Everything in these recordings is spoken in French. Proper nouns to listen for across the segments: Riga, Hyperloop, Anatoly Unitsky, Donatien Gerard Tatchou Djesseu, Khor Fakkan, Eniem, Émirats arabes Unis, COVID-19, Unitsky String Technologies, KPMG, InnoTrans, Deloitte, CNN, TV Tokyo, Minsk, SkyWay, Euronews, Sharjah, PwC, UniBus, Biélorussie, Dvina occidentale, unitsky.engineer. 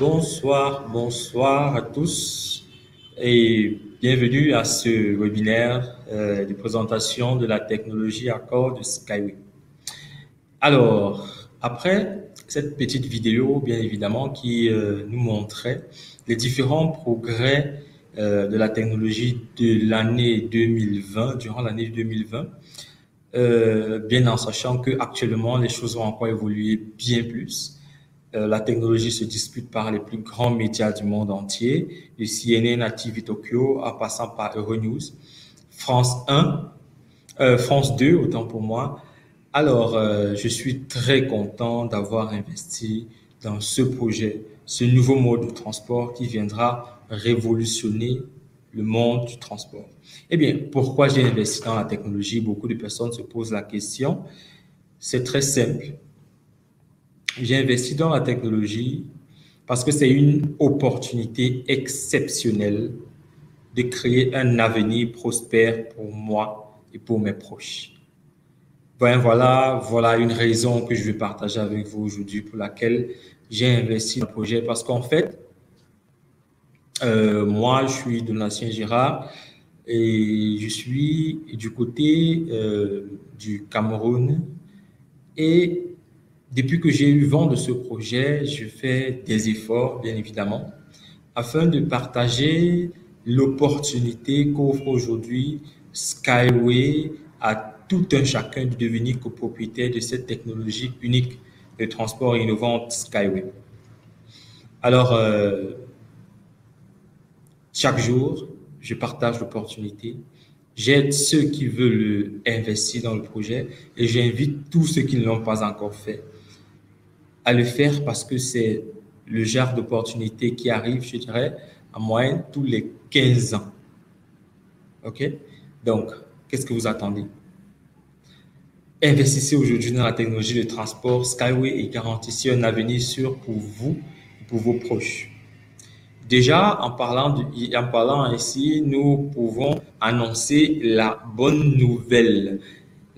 Bonsoir, bonsoir à tous et bienvenue à ce webinaire de présentation de la technologie à corps de SkyWay. Alors, après cette petite vidéo, bien évidemment, qui nous montrait les différents progrès de la technologie de l'année 2020, durant l'année 2020, bien en sachant qu'actuellement, les choses vont encore évoluer bien plus. La technologie se dispute par les plus grands médias du monde entier, de CNN à TV Tokyo, en passant par Euronews, France 2, autant pour moi. Alors, je suis très content d'avoir investi dans ce projet, ce nouveau mode de transport qui viendra révolutionner le monde du transport. Eh bien, pourquoi j'ai investi dans la technologie? Beaucoup de personnes se posent la question. C'est très simple. J'ai investi dans la technologie parce que c'est une opportunité exceptionnelle de créer un avenir prospère pour moi et pour mes proches. Ben voilà une raison que je vais partager avec vous aujourd'hui pour laquelle j'ai investi dans le projet. Parce qu'en fait, moi, je suis Donatien Gerard et je suis du côté du Cameroun et depuis que j'ai eu vent de ce projet, je fais des efforts, bien évidemment, afin de partager l'opportunité qu'offre aujourd'hui SkyWay à tout un chacun de devenir copropriétaire de cette technologie unique de transport innovante SkyWay. Alors, chaque jour, je partage l'opportunité. J'aide ceux qui veulent investir dans le projet et j'invite tous ceux qui ne l'ont pas encore fait à le faire parce que c'est le genre d'opportunité qui arrive, je dirais, en moyenne tous les 15 ans. OK? Donc, qu'est-ce que vous attendez? Investissez aujourd'hui dans la technologie de transport SkyWay et garantissez un avenir sûr pour vous et pour vos proches. Déjà, en parlant ici, nous pouvons annoncer la bonne nouvelle.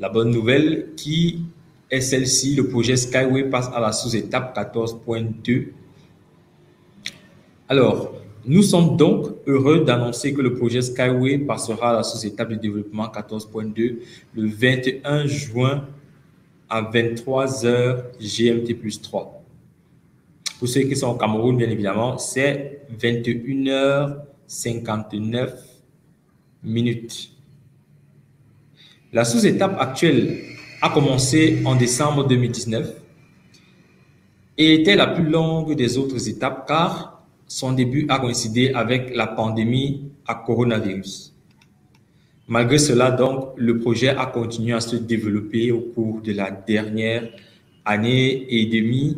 La bonne nouvelle qui est celle-ci, le projet SkyWay passe à la sous-étape 14.2. Alors, nous sommes donc heureux d'annoncer que le projet SkyWay passera à la sous-étape de développement 14.2 le 21 juin à 23h GMT+3. Pour ceux qui sont au Cameroun, bien évidemment, c'est 21h59. La sous-étape actuelle a commencé en décembre 2019 et était la plus longue des autres étapes car son début a coïncidé avec la pandémie à coronavirus. Malgré cela, donc, le projet a continué à se développer au cours de la dernière année et demie.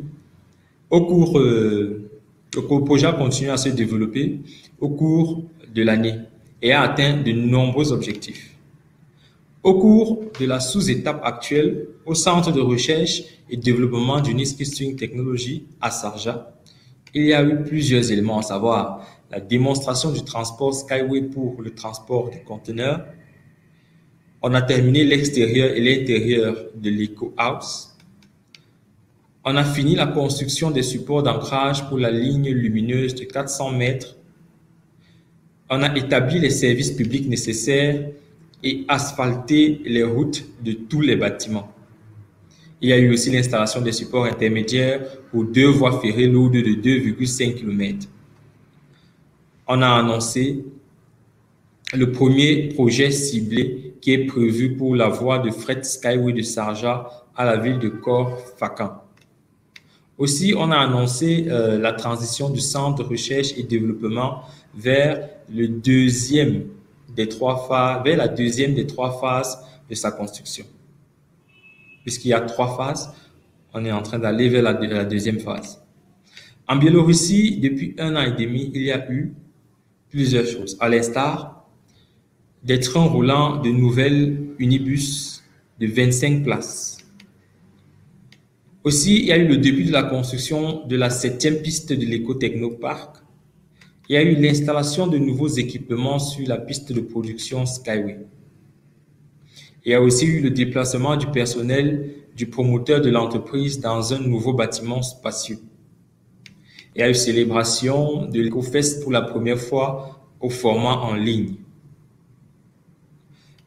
Au cours, le projet continue à se développer au cours de l'année et a atteint de nombreux objectifs. Au cours de la sous-étape actuelle, au Centre de recherche et développement d'Unitsky String Technologies à Sharjah, il y a eu plusieurs éléments à savoir: la démonstration du transport SkyWay pour le transport des conteneurs, on a terminé l'extérieur et l'intérieur de l'éco-house, on a fini la construction des supports d'ancrage pour la ligne lumineuse de 400 mètres, on a établi les services publics nécessaires et asphalté les routes de tous les bâtiments. Il y a eu aussi l'installation des supports intermédiaires pour 2 voies ferrées lourdes de 2,5 km. On a annoncé le premier projet ciblé qui est prévu pour la voie de fret Skyway de Sharjah à la ville de Khor Fakkan. Aussi, on a annoncé la transition du centre de recherche et développement vers la deuxième des 3 phases de sa construction. Puisqu'il y a 3 phases, on est en train d'aller vers la deuxième phase. En Biélorussie, depuis 1 an et demi, il y a eu plusieurs choses, à l'instar des trains roulants de nouvelles UniBus de 25 places. Aussi, il y a eu le début de la construction de la 7e piste de l'éco-technoparc. Il y a eu l'installation de nouveaux équipements sur la piste de production Skyway. Il y a aussi eu le déplacement du personnel du promoteur de l'entreprise dans un nouveau bâtiment spacieux. Il y a eu célébration de l'EcoFest pour la première fois au format en ligne.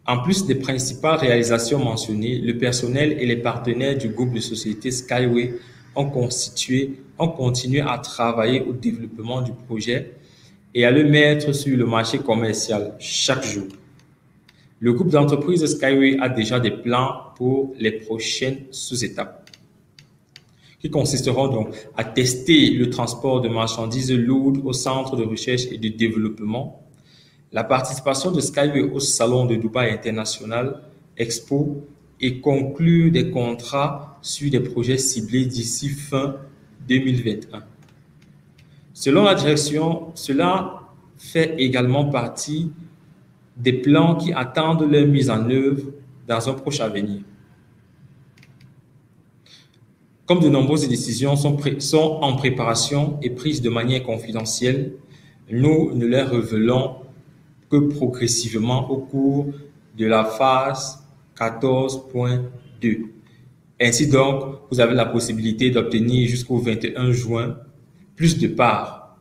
En plus des principales réalisations mentionnées, le personnel et les partenaires du groupe de société Skyway ont continué à travailler au développement du projet et à le mettre sur le marché commercial chaque jour. Le groupe d'entreprise Skyway a déjà des plans pour les prochaines sous-étapes, qui consisteront donc à tester le transport de marchandises lourdes au centre de recherche et de développement, la participation de Skyway au salon de Dubaï International Expo et conclure des contrats sur des projets ciblés d'ici fin 2021. Selon la direction, cela fait également partie des plans qui attendent leur mise en œuvre dans un proche avenir. Comme de nombreuses décisions sont en préparation et prises de manière confidentielle, nous ne les révélons que progressivement au cours de la phase 14.2. Ainsi donc, vous avez la possibilité d'obtenir jusqu'au 21 juin plus de parts,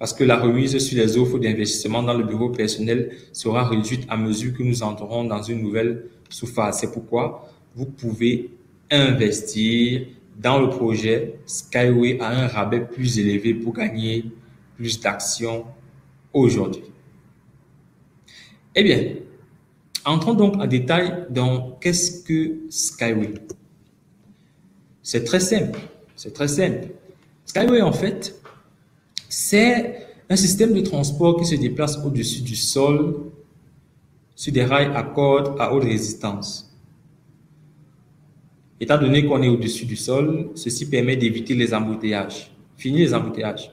parce que la remise sur les offres d'investissement dans le bureau personnel sera réduite à mesure que nous entrerons dans une nouvelle sous-phase. C'est pourquoi vous pouvez investir dans le projet Skyway à un rabais plus élevé pour gagner plus d'actions aujourd'hui. Eh bien, entrons donc en détail dans qu'est-ce que Skyway. C'est très simple, c'est très simple. Skyway, en fait, c'est un système de transport qui se déplace au-dessus du sol sur des rails à cordes à haute résistance. Étant donné qu'on est au-dessus du sol, ceci permet d'éviter les embouteillages. Fini les embouteillages.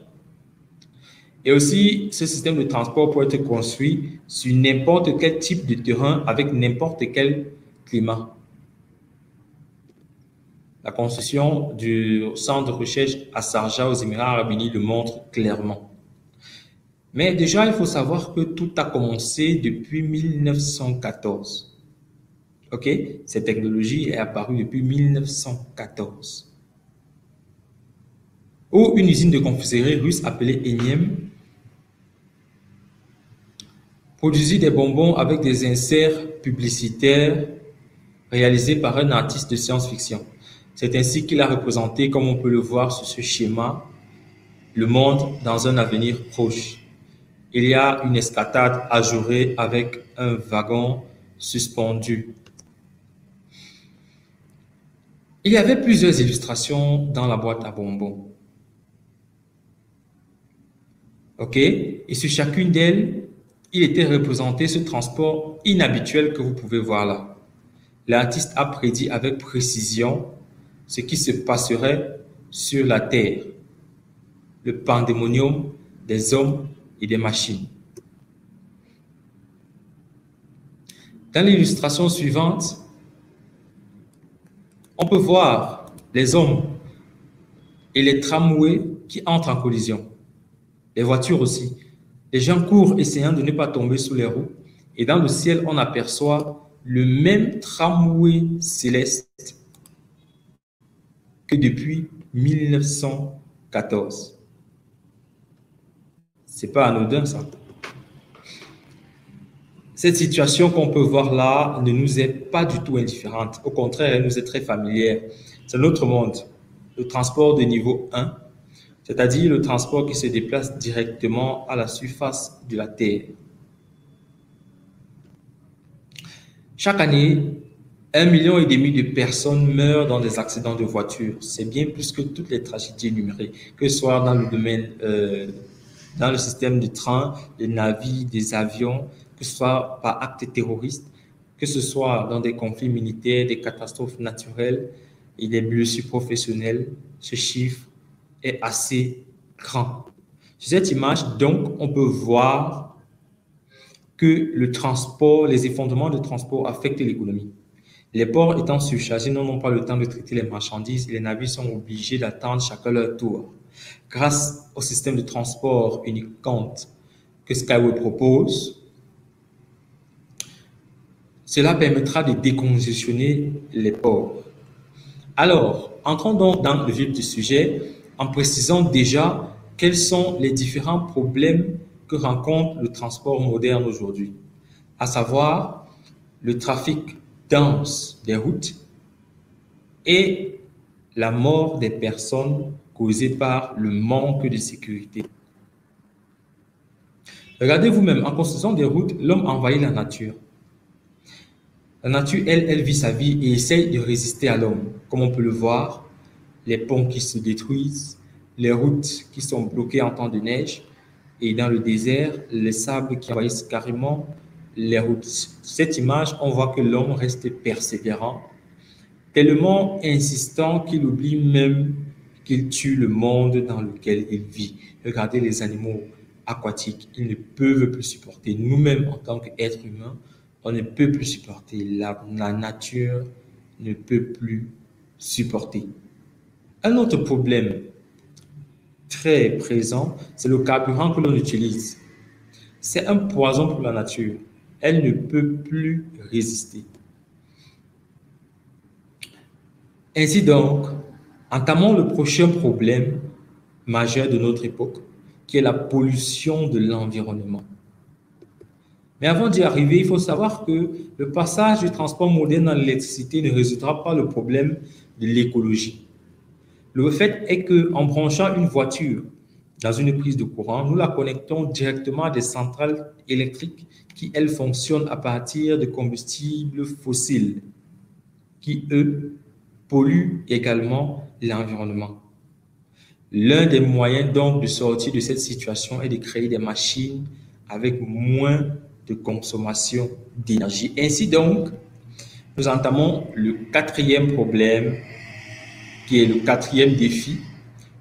Et aussi, ce système de transport peut être construit sur n'importe quel type de terrain avec n'importe quel climat. La construction du centre de recherche à Sharjah aux Émirats arabes unis le montre clairement. Mais déjà, il faut savoir que tout a commencé depuis 1914. OK? Cette technologie est apparue depuis 1914. Où une usine de confiserie russe appelée Eniem produisit des bonbons avec des inserts publicitaires réalisés par un artiste de science-fiction. C'est ainsi qu'il a représenté, comme on peut le voir sur ce schéma, le monde dans un avenir proche. Il y a une escatade ajourée avec un wagon suspendu. Il y avait plusieurs illustrations dans la boîte à bonbons. OK? Et sur chacune d'elles, il était représenté ce transport inhabituel que vous pouvez voir là. L'artiste a prédit avec précision ce qui se passerait sur la terre, le pandémonium des hommes et des machines. Dans l'illustration suivante, on peut voir les hommes et les tramways qui entrent en collision, les voitures aussi. Les gens courent essayant de ne pas tomber sous les roues et dans le ciel, on aperçoit le même tramway céleste que depuis 1914. C'est pas anodin ça. Cette situation qu'on peut voir là ne nous est pas du tout indifférente. Au contraire, elle nous est très familière. C'est notre monde, le transport de niveau 1, c'est-à-dire le transport qui se déplace directement à la surface de la Terre. Chaque année, 1,5 million de personnes meurent dans des accidents de voiture. C'est bien plus que toutes les tragédies énumérées, que ce soit dans le domaine, dans le système de trains, des navires, des avions, que ce soit par actes terroristes, que ce soit dans des conflits militaires, des catastrophes naturelles et des blessures professionnelles. Ce chiffre est assez grand. Sur cette image, donc, on peut voir que le transport, les effondrements de transport affectent l'économie. Les ports étant surchargés n'ont pas le temps de traiter les marchandises et les navires sont obligés d'attendre chacun leur tour. Grâce au système de transport unique compte que SkyWay propose, cela permettra de décongestionner les ports. Alors, entrons donc dans le vif du sujet en précisant déjà quels sont les différents problèmes que rencontre le transport moderne aujourd'hui, à savoir le trafic dense des routes et la mort des personnes causée par le manque de sécurité. Regardez vous-même, en construisant des routes, l'homme envahit la nature. La nature, elle vit sa vie et essaye de résister à l'homme. Comme on peut le voir, les ponts qui se détruisent, les routes qui sont bloquées en temps de neige et dans le désert, les sables qui envahissent carrément les routes. Sur cette image, on voit que l'homme reste persévérant, tellement insistant qu'il oublie même qu'il tue le monde dans lequel il vit. Regardez les animaux aquatiques, ils ne peuvent plus supporter. Nous-mêmes, en tant qu'êtres humains, on ne peut plus supporter. La nature ne peut plus supporter. Un autre problème très présent, c'est le carburant que l'on utilise. C'est un poison pour la nature. Elle ne peut plus résister. Ainsi donc, entamons le prochain problème majeur de notre époque, qui est la pollution de l'environnement. Mais avant d'y arriver, il faut savoir que le passage du transport moderne dans l'électricité ne résoudra pas le problème de l'écologie. Le fait est qu'en branchant une voiture dans une prise de courant, nous la connectons directement à des centrales électriques qui, elles, fonctionnent à partir de combustibles fossiles qui, eux, polluent également l'environnement. L'un des moyens donc de sortir de cette situation est de créer des machines avec moins de consommation d'énergie. Ainsi donc, nous entamons le quatrième problème, qui est le quatrième défi,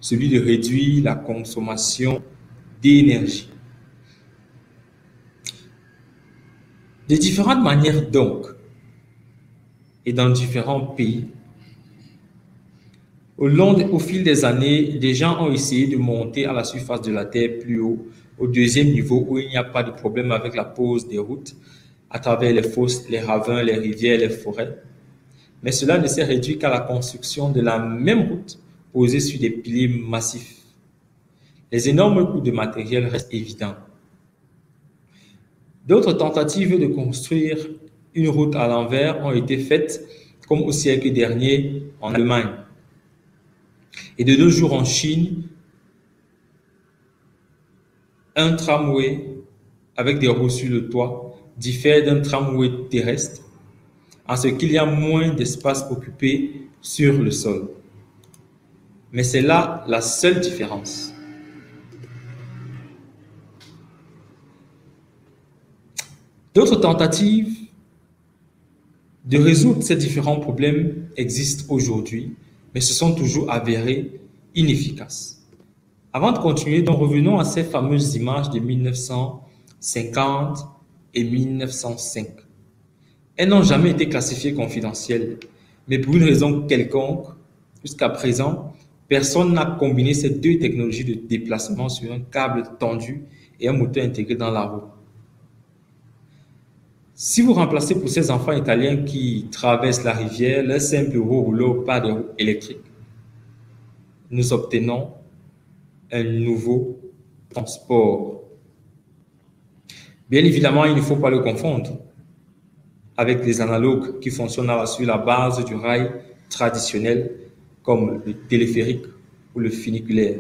celui de réduire la consommation d'énergie. De différentes manières donc, et dans différents pays, au fil des années, des gens ont essayé de monter à la surface de la Terre plus haut, au deuxième niveau où il n'y a pas de problème avec la pose des routes, à travers les fosses, les ravins, les rivières, les forêts. Mais cela ne s'est réduit qu'à la construction de la même route posée sur des piliers massifs. Les énormes coûts de matériel restent évidents. D'autres tentatives de construire une route à l'envers ont été faites, comme au siècle dernier en Allemagne. Et de nos jours en Chine, un tramway avec des roues sur le toit diffère d'un tramway terrestre en ce qu'il y a moins d'espace occupé sur le sol. Mais c'est là la seule différence. D'autres tentatives de résoudre ces différents problèmes existent aujourd'hui, mais se sont toujours avérées inefficaces. Avant de continuer, donc revenons à ces fameuses images de 1950 et 1905. Elles n'ont jamais été classifiées confidentielles, mais pour une raison quelconque, jusqu'à présent, personne n'a combiné ces deux technologies de déplacement sur un câble tendu et un moteur intégré dans la roue. Si vous remplacez pour ces enfants italiens qui traversent la rivière les simples roues roulantes par des roues électriques, nous obtenons un nouveau transport. Bien évidemment, il ne faut pas le confondre avec les analogues qui fonctionnent sur la base du rail traditionnel comme le téléphérique ou le funiculaire.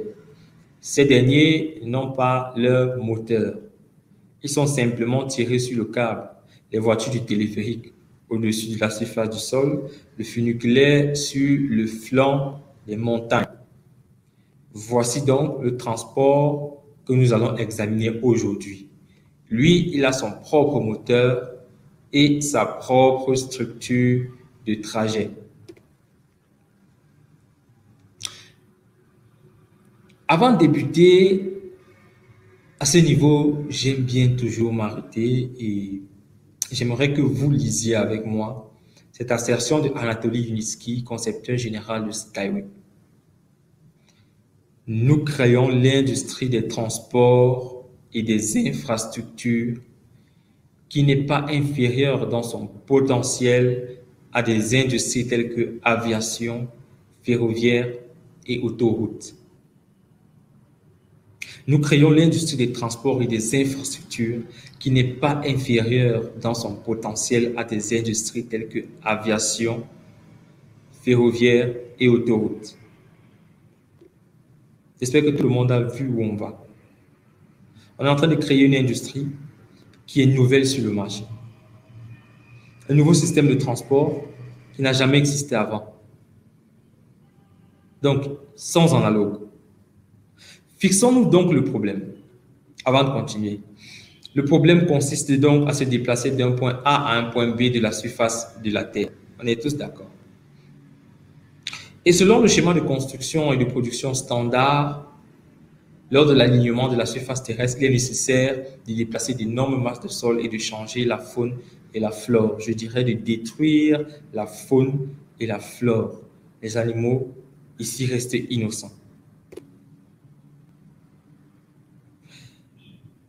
Ces derniers n'ont pas leur moteur. Ils sont simplement tirés sur le câble. Les voitures du téléphérique au-dessus de la surface du sol, le funiculaire sur le flanc des montagnes. Voici donc le transport que nous allons examiner aujourd'hui. Lui, il a son propre moteur et sa propre structure de trajet. Avant de débuter, à ce niveau, j'aime bien toujours m'arrêter et j'aimerais que vous lisiez avec moi cette assertion de Anatoly Unitsky, concepteur général de SkyWay. Nous créons l'industrie des transports et des infrastructures qui n'est pas inférieure dans son potentiel à des industries telles que aviation, ferroviaire et autoroute. Nous créons l'industrie des transports et des infrastructures qui n'est pas inférieure dans son potentiel à des industries telles que aviation, ferroviaire et autoroute. J'espère que tout le monde a vu où on va. On est en train de créer une industrie qui est nouvelle sur le marché. Un nouveau système de transport qui n'a jamais existé avant. Donc, sans analogue. Fixons-nous donc le problème, avant de continuer. Le problème consiste donc à se déplacer d'un point A à un point B de la surface de la Terre. On est tous d'accord. Et selon le schéma de construction et de production standard, lors de l'alignement de la surface terrestre, il est nécessaire de déplacer d'énormes masses de sol et de changer la faune et la flore. Je dirais de détruire la faune et la flore. Les animaux ici restent innocents.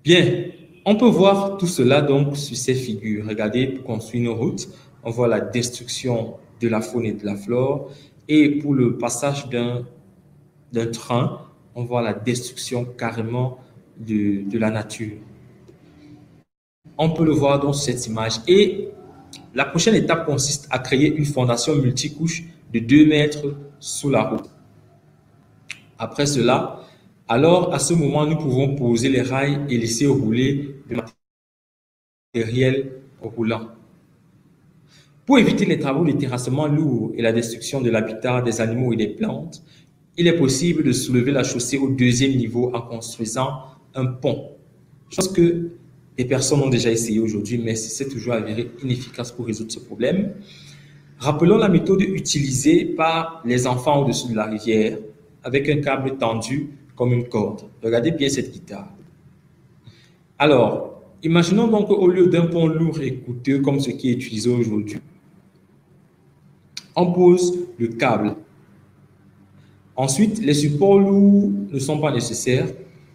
Bien, on peut voir tout cela donc sur ces figures. Regardez, pour construire nos routes, on voit la destruction de la faune et de la flore. Et pour le passage d'un train, on voit la destruction carrément de la nature. On peut le voir dans cette image. Et la prochaine étape consiste à créer une fondation multicouche de 2 mètres sous la route. Après cela, alors, à ce moment, nous pouvons poser les rails et laisser rouler le matériel roulant. Pour éviter les travaux de terrassement lourds et la destruction de l'habitat des animaux et des plantes, il est possible de soulever la chaussée au 2e niveau en construisant un pont. Chose que les personnes ont déjà essayé aujourd'hui, mais c'est toujours avéré inefficace pour résoudre ce problème. Rappelons la méthode utilisée par les enfants au-dessus de la rivière avec un câble tendu comme une corde. Regardez bien cette guitare. Alors, imaginons donc qu'au lieu d'un pont lourd et coûteux comme ce qui est utilisé aujourd'hui, on pose le câble. Ensuite, les supports lourds ne sont pas nécessaires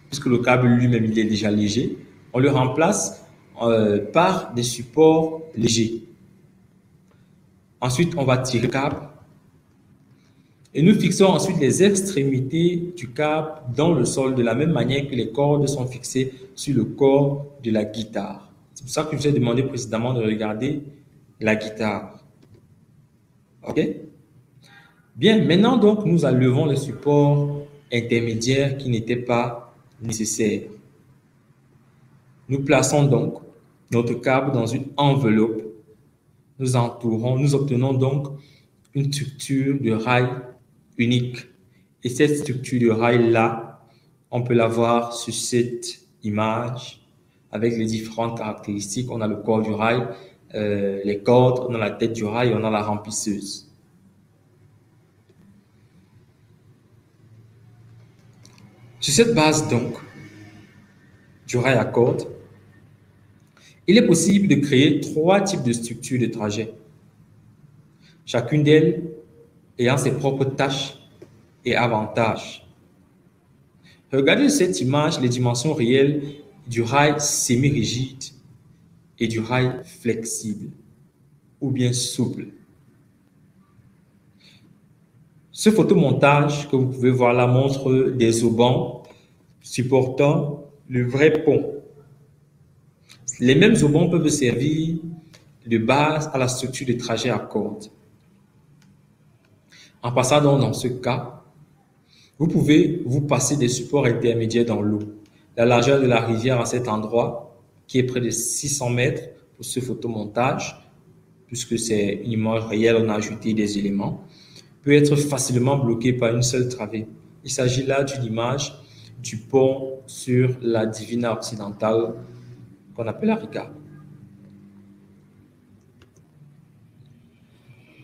puisque le câble lui-même il est déjà léger. On le remplace par des supports légers. Ensuite, on va tirer le câble. Et nous fixons ensuite les extrémités du câble dans le sol de la même manière que les cordes sont fixées sur le corps de la guitare. C'est pour ça que je vous ai demandé précédemment de regarder la guitare. OK? Bien, maintenant donc, nous enlevons les supports intermédiaires qui n'étaient pas nécessaires. Nous plaçons donc notre câble dans une enveloppe. Nous entourons, nous obtenons donc une structure de rail unique. Et cette structure de rail-là, on peut la voir sur cette image avec les différentes caractéristiques. On a le corps du rail, les cordes, on a la tête du rail, on a la remplisseuse. Sur cette base donc du rail à cordes, il est possible de créer trois types de structures de trajet, chacune d'elles ayant ses propres tâches et avantages. Regardez cette image les dimensions réelles du rail semi-rigide et du rail flexible ou bien souple. Ce photomontage que vous pouvez voir là montre des aubans supportant le vrai pont. Les mêmes aubans peuvent servir de base à la structure de trajet à cordes. En passant donc dans ce cas, vous pouvez vous passer des supports intermédiaires dans l'eau. La largeur de la rivière à cet endroit, qui est près de 600 mètres pour ce photomontage, puisque c'est une image réelle, on a ajouté des éléments, peut être facilement bloquée par une seule travée. Il s'agit là d'une image du pont sur la Dvina occidentale, qu'on appelle la Riga.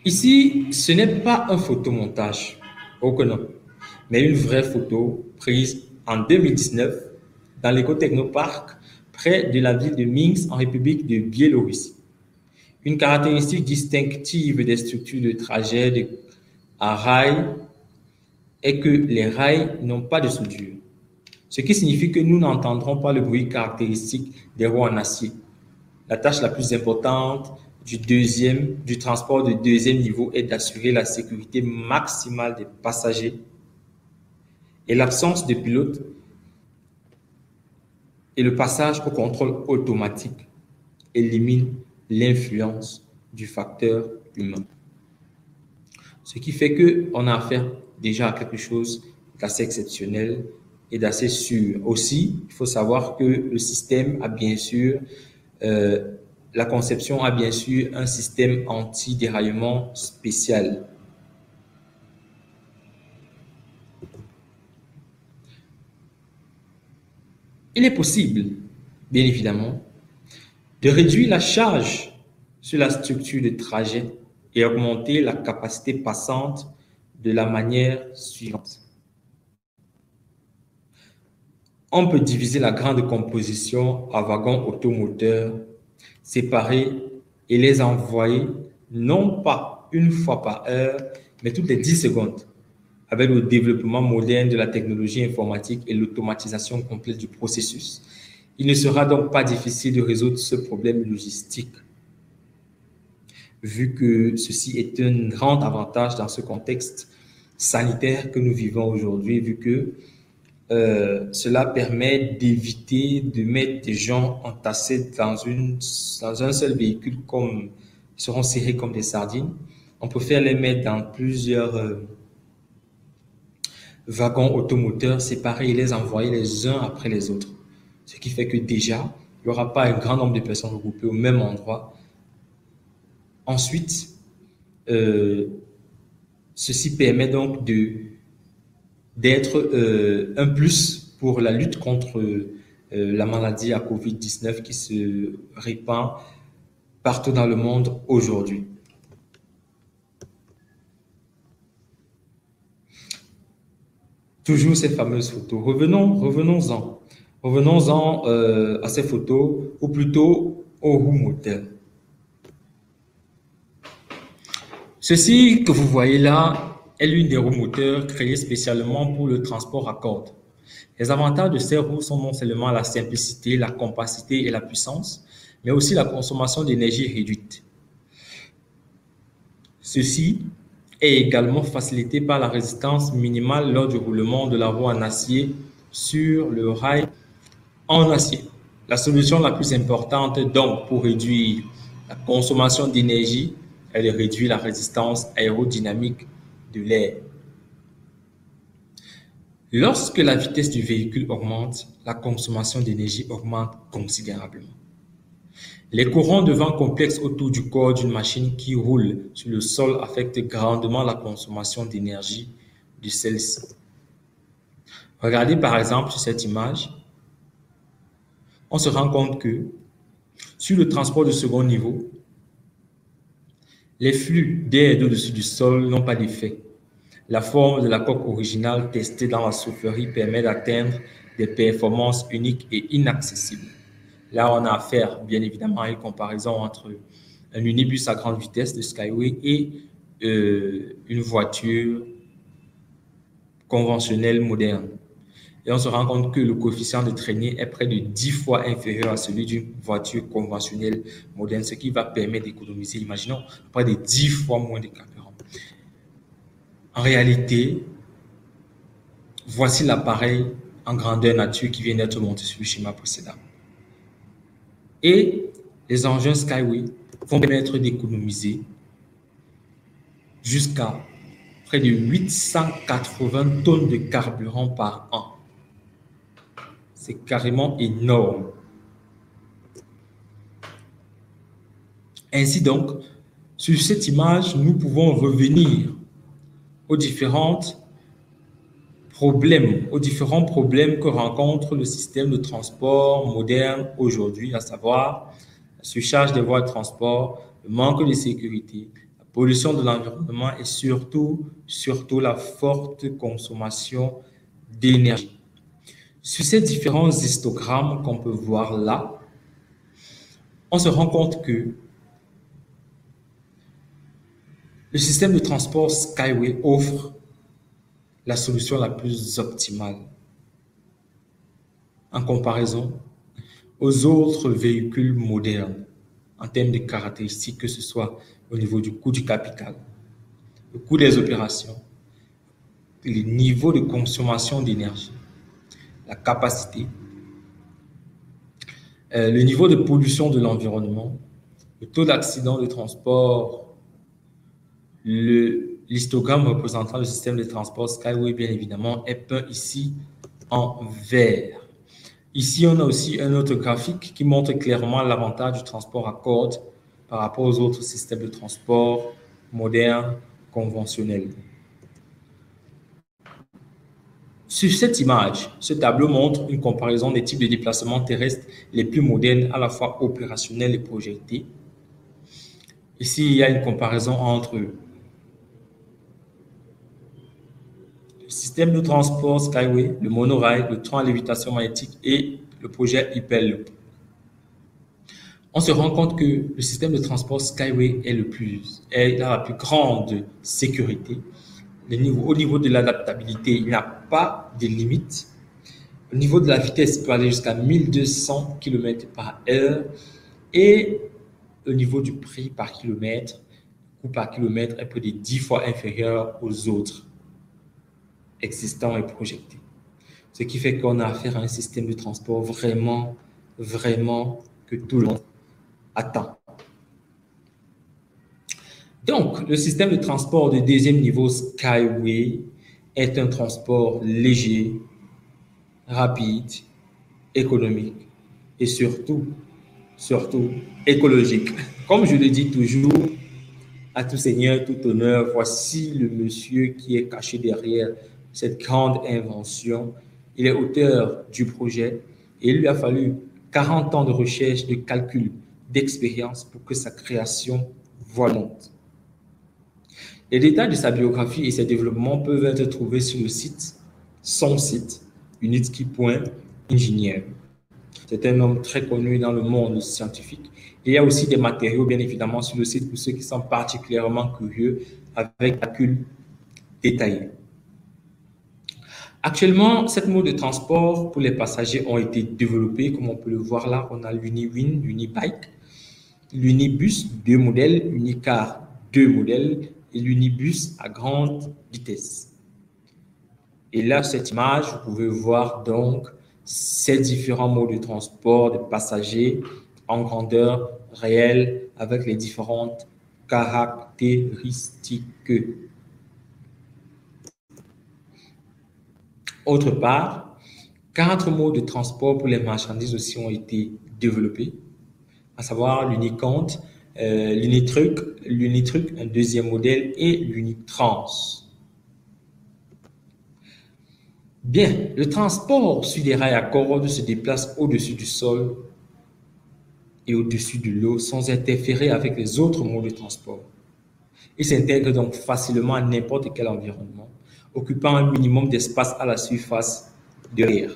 Ici, ce n'est pas un photomontage, oh que non, mais une vraie photo prise en 2019 dans l'éco-technoparc près de la ville de Minsk en République de Biélorussie. Une caractéristique distinctive des structures de trajet à rail est que les rails n'ont pas de soudure, ce qui signifie que nous n'entendrons pas le bruit caractéristique des roues en acier. La tâche la plus importante du transport de deuxième niveau est d'assurer la sécurité maximale des passagers et l'absence de pilote et le passage au contrôle automatique élimine l'influence du facteur humain. Ce qui fait qu'on a affaire déjà à quelque chose d'assez exceptionnel et d'assez sûr. Aussi, il faut savoir que le système a bien sûr, la conception a bien sûr un système anti-déraillement spécial. Il est possible, bien évidemment, de réduire la charge sur la structure de trajet et augmenter la capacité passante de la manière suivante. On peut diviser la grande composition à wagons automoteurs séparés et les envoyer non pas une fois par heure, mais toutes les 10 secondes. Avec le développement moderne de la technologie informatique et l'automatisation complète du processus, il ne sera donc pas difficile de résoudre ce problème logistique, vu que ceci est un grand avantage dans ce contexte sanitaire que nous vivons aujourd'hui, vu que cela permet d'éviter de mettre des gens entassés dans un seul véhicule, comme ils seront serrés comme des sardines. On peut faire les mettre dans plusieurs wagons automoteurs séparés et les envoyer les uns après les autres. Ce qui fait que déjà, il n'y aura pas un grand nombre de personnes regroupées au même endroit. Ensuite, ceci permet donc d'être un plus pour la lutte contre la maladie à COVID-19 qui se répand partout dans le monde aujourd'hui. Toujours ces fameuses photos. Revenons-en à ces photos, ou plutôt aux roues moteurs. Ceci que vous voyez là est l'une des roues moteurs créées spécialement pour le transport à cordes. Les avantages de ces roues sont non seulement la simplicité, la compacité et la puissance, mais aussi la consommation d'énergie réduite. Ceci est également facilité par la résistance minimale lors du roulement de la roue en acier sur le rail en acier. La solution la plus importante donc pour réduire la consommation d'énergie est de réduire la résistance aérodynamique de l'air. Lorsque la vitesse du véhicule augmente, la consommation d'énergie augmente considérablement. Les courants de vent complexes autour du corps d'une machine qui roule sur le sol affectent grandement la consommation d'énergie de celle-ci. Regardez par exemple sur cette image, on se rend compte que sur le transport de second niveau, les flux d'air d'au-dessus du sol n'ont pas d'effet. La forme de la coque originale testée dans la chaufferie permet d'atteindre des performances uniques et inaccessibles. Là, on a affaire, bien évidemment, à une comparaison entre un unibus à grande vitesse de SkyWay et une voiture conventionnelle moderne. Et on se rend compte que le coefficient de traînée est près de 10 fois inférieur à celui d'une voiture conventionnelle moderne, ce qui va permettre d'économiser, imaginons, près de 10 fois moins de carburant. En réalité, voici l'appareil en grandeur nature qui vient d'être monté sur le schéma précédent. Et les engins Skyway vont permettre d'économiser jusqu'à près de 880 tonnes de carburant par an. C'est carrément énorme. Ainsi donc, sur cette image, nous pouvons revenir aux différents problèmes que rencontre le système de transport moderne aujourd'hui, à savoir la surcharge des voies de transport, le manque de sécurité, la pollution de l'environnement et surtout la forte consommation d'énergie. Sur ces différents histogrammes qu'on peut voir là, on se rend compte que le système de transport Skyway offre la solution la plus optimale en comparaison aux autres véhicules modernes en termes de caractéristiques, que ce soit au niveau du coût du capital, le coût des opérations, le niveau de consommation d'énergie, la capacité, le niveau de pollution de l'environnement, le taux d'accident de transport. L'histogramme représentant le système de transport Skyway, bien évidemment, est peint ici en vert. Ici, on a aussi un autre graphique qui montre clairement l'avantage du transport à cordes par rapport aux autres systèmes de transport modernes, conventionnels. Sur cette image, ce tableau montre une comparaison des types de déplacements terrestres les plus modernes, à la fois opérationnels et projetés. Ici, il y a une comparaison entre système de transport Skyway, le monorail, le train à lévitation magnétique et le projet Hyperloop. On se rend compte que le système de transport Skyway a la plus grande sécurité. Au niveau de l'adaptabilité, il n'y a pas de limite. Au niveau de la vitesse, il peut aller jusqu'à 1200 km par heure. Et au niveau du prix par kilomètre, le coût par kilomètre est près de 10 fois inférieur aux autres existants et projetés. Ce qui fait qu'on a affaire à un système de transport vraiment, vraiment que tout le monde attend. Donc, le système de transport de deuxième niveau Skyway est un transport léger, rapide, économique et surtout écologique. Comme je le dis toujours, à tout seigneur, tout honneur, voici le monsieur qui est caché derrière cette grande invention. Il est auteur du projet et il lui a fallu 40 ans de recherche, de calcul, d'expérience pour que sa création voie le monde. Les détails de sa biographie et ses développements peuvent être trouvés sur le site, son site, unitsky.engineer. C'est un homme très connu dans le monde scientifique. Il y a aussi des matériaux, bien évidemment, sur le site pour ceux qui sont particulièrement curieux, avec calcul détaillé. Actuellement, cette mode de transport pour les passagers ont été développés, comme on peut le voir là. On a l'UniWin, l'UniBike, l'UniBus, 2 modèles, l'UniCar, 2 modèles, et l'UniBus à grande vitesse. Et là, cette image, vous pouvez voir donc ces différents modes de transport de passagers en grandeur réelle avec les différentes caractéristiques. Autre part, 4 modes de transport pour les marchandises aussi ont été développés, à savoir l'UniConte, l'UniTruck, un deuxième modèle, et l'UniTrans. Bien, le transport sur des rails à cordes se déplace au-dessus du sol et au-dessus de l'eau sans interférer avec les autres modes de transport. Il s'intègre donc facilement à n'importe quel environnement occupant un minimum d'espace à la surface de l'air.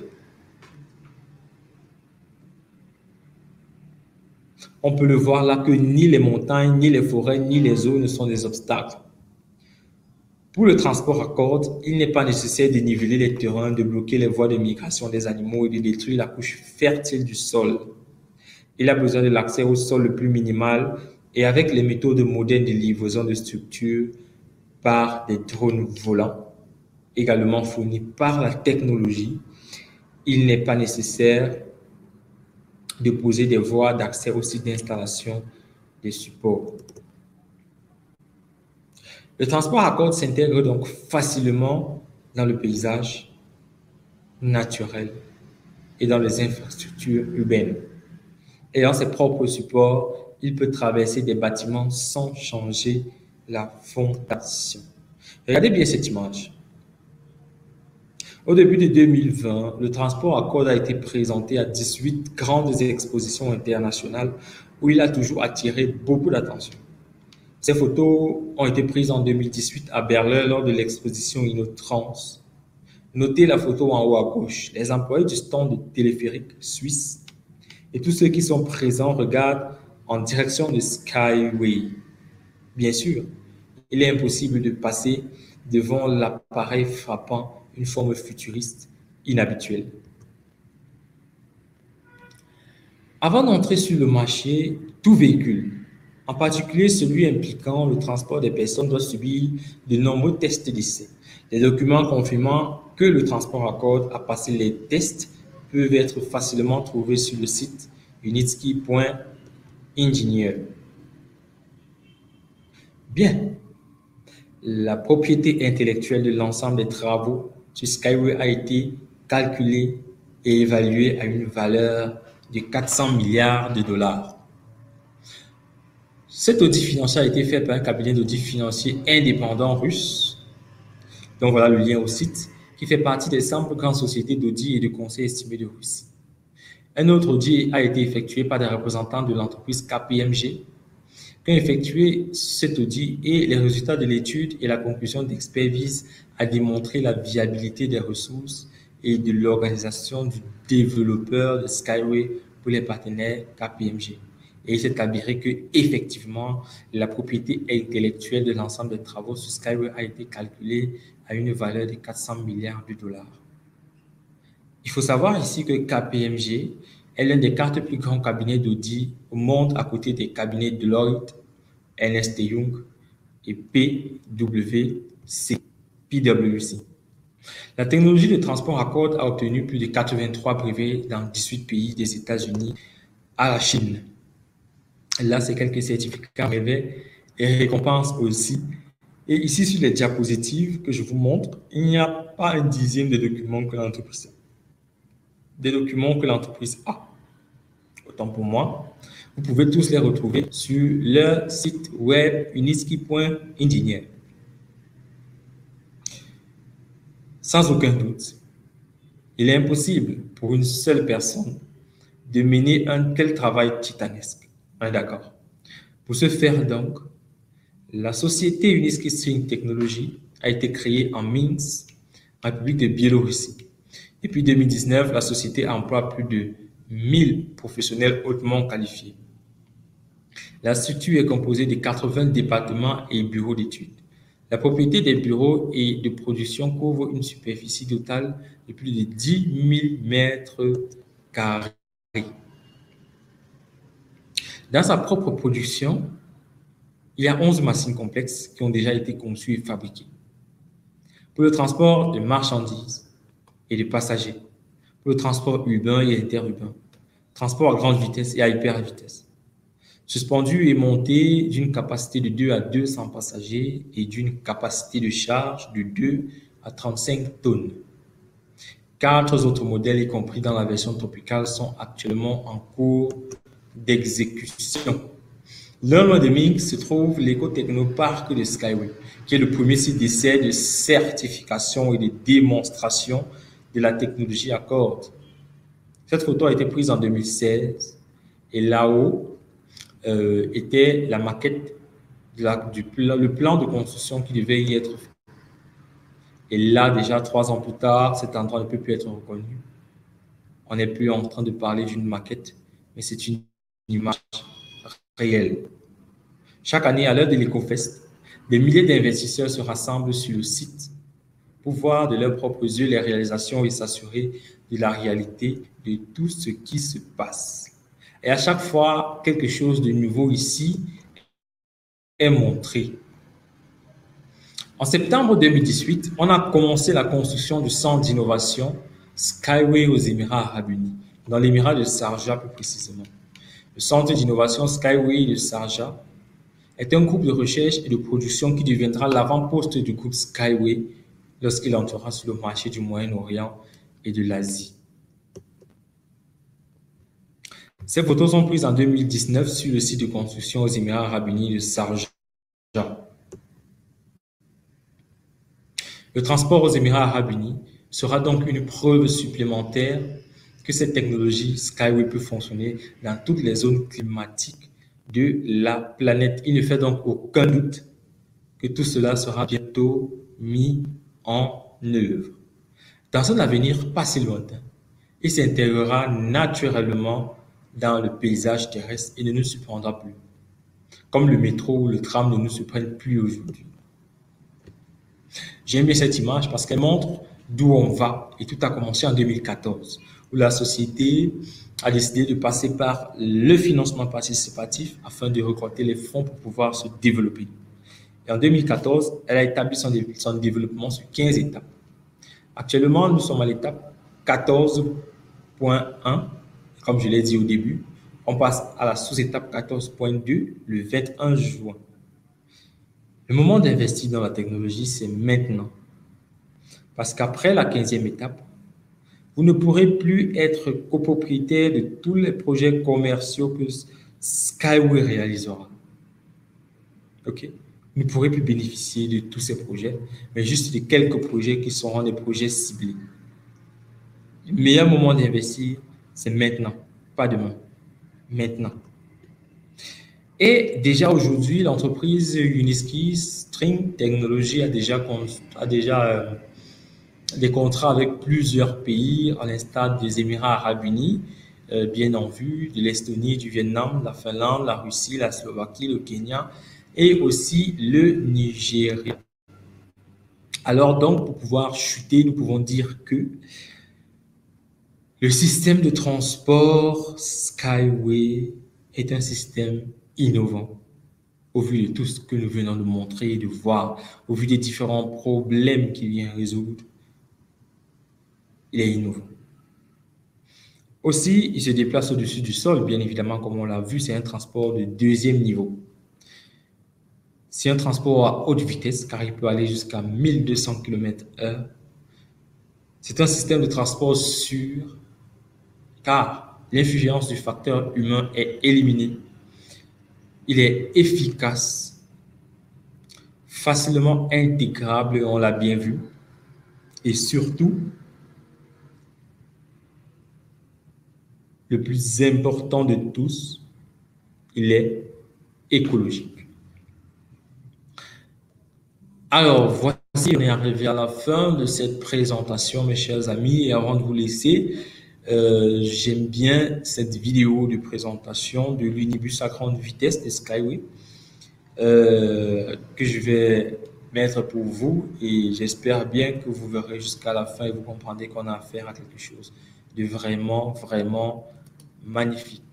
On peut le voir là que ni les montagnes, ni les forêts, ni les eaux ne sont des obstacles. Pour le transport à cordes, il n'est pas nécessaire de niveler les terrains, de bloquer les voies de migration des animaux et de détruire la couche fertile du sol. Il a besoin de l'accès au sol le plus minimal et avec les méthodes modernes de livraison de structures par des drones volants, également fournis par la technologie, il n'est pas nécessaire de poser des voies d'accès au site d'installation des supports. Le transport à cordes s'intègre donc facilement dans le paysage naturel et dans les infrastructures urbaines. Ayant ses propres supports, il peut traverser des bâtiments sans changer la fondation. Regardez bien cette image. Au début de 2020, le transport à cordes a été présenté à 18 grandes expositions internationales où il a toujours attiré beaucoup d'attention. Ces photos ont été prises en 2018 à Berlin lors de l'exposition InnoTrans. Notez la photo en haut à gauche. Les employés du stand de téléphérique suisse et tous ceux qui sont présents regardent en direction de SkyWay. Bien sûr, il est impossible de passer devant l'appareil frappant une forme futuriste inhabituelle. Avant d'entrer sur le marché, tout véhicule, en particulier celui impliquant le transport des personnes, doit subir de nombreux tests d'essai. Les documents confirmant que le transport à cordes a passé les tests peuvent être facilement trouvés sur le site unitsky.engineer. Bien, la propriété intellectuelle de l'ensemble des travaux sur SkyWay a été calculée et évaluée à une valeur de 400 milliards $. Cet audit financier a été fait par un cabinet d'audit financier indépendant russe. Donc voilà le lien au site, qui fait partie des 100 plus grandes sociétés d'audit et de conseil estimés de Russie. Un autre audit a été effectué par des représentants de l'entreprise KPMG, qui ont effectué cet audit, et les résultats de l'étude et la conclusion d'experts visent à démontrer la viabilité des ressources et de l'organisation du développeur de SkyWay pour les partenaires KPMG. Et il s'est avéré que, effectivement, la propriété intellectuelle de l'ensemble des travaux sur SkyWay a été calculée à une valeur de 400 milliards $. Il faut savoir ici que KPMG est l'un des 4 plus grands cabinets d'audit au monde, à côté des cabinets Deloitte, Ernst & Young et PwC. La technologie de transport à cordes a obtenu plus de 83 brevets dans 18 pays, des États-Unis à la Chine. Là, c'est quelques certificats, brevets et récompenses aussi. Et ici, sur les diapositives que je vous montre, il n'y a pas un dixième des documents que l'entreprise a. Autant pour moi. Vous pouvez tous les retrouver sur leur site web unitsky.engineer. Sans aucun doute, il est impossible pour une seule personne de mener un tel travail titanesque. Ah, d'accord. Pour ce faire donc, la société Unitsky String Technologies a été créée en Minsk, en République de Biélorussie. Depuis 2019, la société emploie plus de 1000 professionnels hautement qualifiés. La structure est composée de 80 départements et bureaux d'études. La propriété des bureaux et de production couvre une superficie totale de plus de 10 000 m². Dans sa propre production, il y a 11 machines complexes qui ont déjà été conçues et fabriquées. Pour le transport de marchandises et de passagers, pour le transport urbain et interurbain, transport à grande vitesse et à hyper vitesse, suspendu et monté d'une capacité de 2 à 200 passagers et d'une capacité de charge de 2 à 35 tonnes. 4 autres modèles, y compris dans la version tropicale, sont actuellement en cours d'exécution. L'un loin de Minsk se trouve l'éco-technoparc de SkyWay, qui est le premier site d'essai, de certification et de démonstration de la technologie à cordes. Cette photo a été prise en 2016 et là-haut était la maquette, le plan de construction qui devait y être fait. Et là, déjà 3 ans plus tard, cet endroit ne peut plus être reconnu. On n'est plus en train de parler d'une maquette, mais c'est une image réelle. Chaque année, à l'heure de l'EcoFest, des milliers d'investisseurs se rassemblent sur le site pour voir de leurs propres yeux les réalisations et s'assurer de la réalité de tout ce qui se passe. Et à chaque fois, quelque chose de nouveau ici est montré. En septembre 2018, on a commencé la construction du centre d'innovation SkyWay aux Émirats arabes unis, dans l'émirat de Sharjah plus précisément. Le centre d'innovation SkyWay de Sharjah est un groupe de recherche et de production qui deviendra l'avant-poste du groupe SkyWay lorsqu'il entrera sur le marché du Moyen-Orient et de l'Asie. Ces photos sont prises en 2019 sur le site de construction aux Émirats arabes unis de Sharjah. Le transport aux Émirats arabes unis sera donc une preuve supplémentaire que cette technologie SkyWay peut fonctionner dans toutes les zones climatiques de la planète. Il ne fait donc aucun doute que tout cela sera bientôt mis en œuvre. Dans un avenir pas si lointain, il s'intégrera naturellement dans le paysage terrestre et ne nous surprendra plus, comme le métro ou le tram ne nous surprennent plus aujourd'hui. J'aime bien cette image parce qu'elle montre d'où on va, et tout a commencé en 2014, où la société a décidé de passer par le financement participatif afin de récolter les fonds pour pouvoir se développer. Et en 2014, elle a établi son développement sur 15 étapes. Actuellement, nous sommes à l'étape 14.1. Comme je l'ai dit au début, on passe à la sous-étape 14.2 le 21 juin. Le moment d'investir dans la technologie, c'est maintenant. Parce qu'après la 15e étape, vous ne pourrez plus être copropriétaire de tous les projets commerciaux que SkyWay réalisera. OK? Vous ne pourrez plus bénéficier de tous ces projets, mais juste de quelques projets qui seront des projets ciblés. Le meilleur moment d'investir, c'est maintenant, pas demain, maintenant. Et déjà aujourd'hui, l'entreprise Unitsky String Technologies a déjà des contrats avec plusieurs pays, à l'instar des Émirats arabes unis, bien en vue, de l'Estonie, du Vietnam, la Finlande, la Russie, la Slovaquie, le Kenya et aussi le Nigeria. Alors donc, pour pouvoir chuter, nous pouvons dire que le système de transport SkyWay est un système innovant au vu de tout ce que nous venons de montrer et de voir, au vu des différents problèmes qu'il vient résoudre. Il est innovant. Aussi, il se déplace au-dessus du sol, bien évidemment, comme on l'a vu, c'est un transport de 2e niveau. C'est un transport à haute vitesse car il peut aller jusqu'à 1200 km/h. C'est un système de transport sûr, car l'influence du facteur humain est éliminée. Il est efficace, facilement intégrable, on l'a bien vu, et surtout, le plus important de tous, il est écologique. Alors, voici, on est arrivé à la fin de cette présentation, mes chers amis, et avant de vous laisser, j'aime bien cette vidéo de présentation de l'Unibus à grande vitesse de SkyWay que je vais mettre pour vous et j'espère bien que vous verrez jusqu'à la fin et vous comprendrez qu'on a affaire à quelque chose de vraiment, vraiment magnifique.